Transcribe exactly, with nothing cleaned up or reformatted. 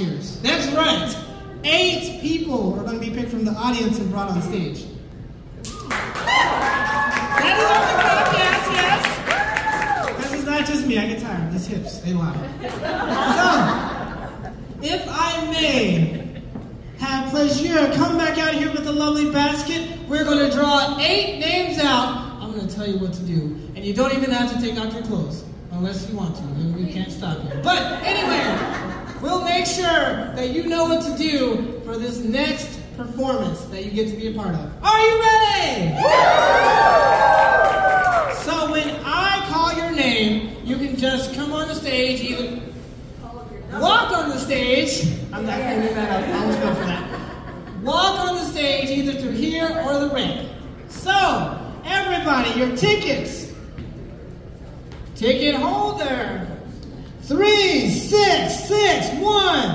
Years. That's right. Eight people are going to be picked from the audience and brought on stage. That is on the top, yes, yes. This is not just me. I get tired. These hips, they lie. So, if I may have pleasure, come back out here with a lovely basket. We're going to draw eight names out. I'm going to tell you what to do. And you don't even have to take out your clothes, unless you want to. We can't stop you. But anyway. We'll make sure that you know what to do for this next performance that you get to be a part of. Are you ready? Woo! So when I call your name, you can just come on the stage, either walk on the stage. I'm not going to do that. I'll just go for that. Walk on the stage either through here or the ramp. So everybody, your tickets. Ticket holder. Three, six, six, one.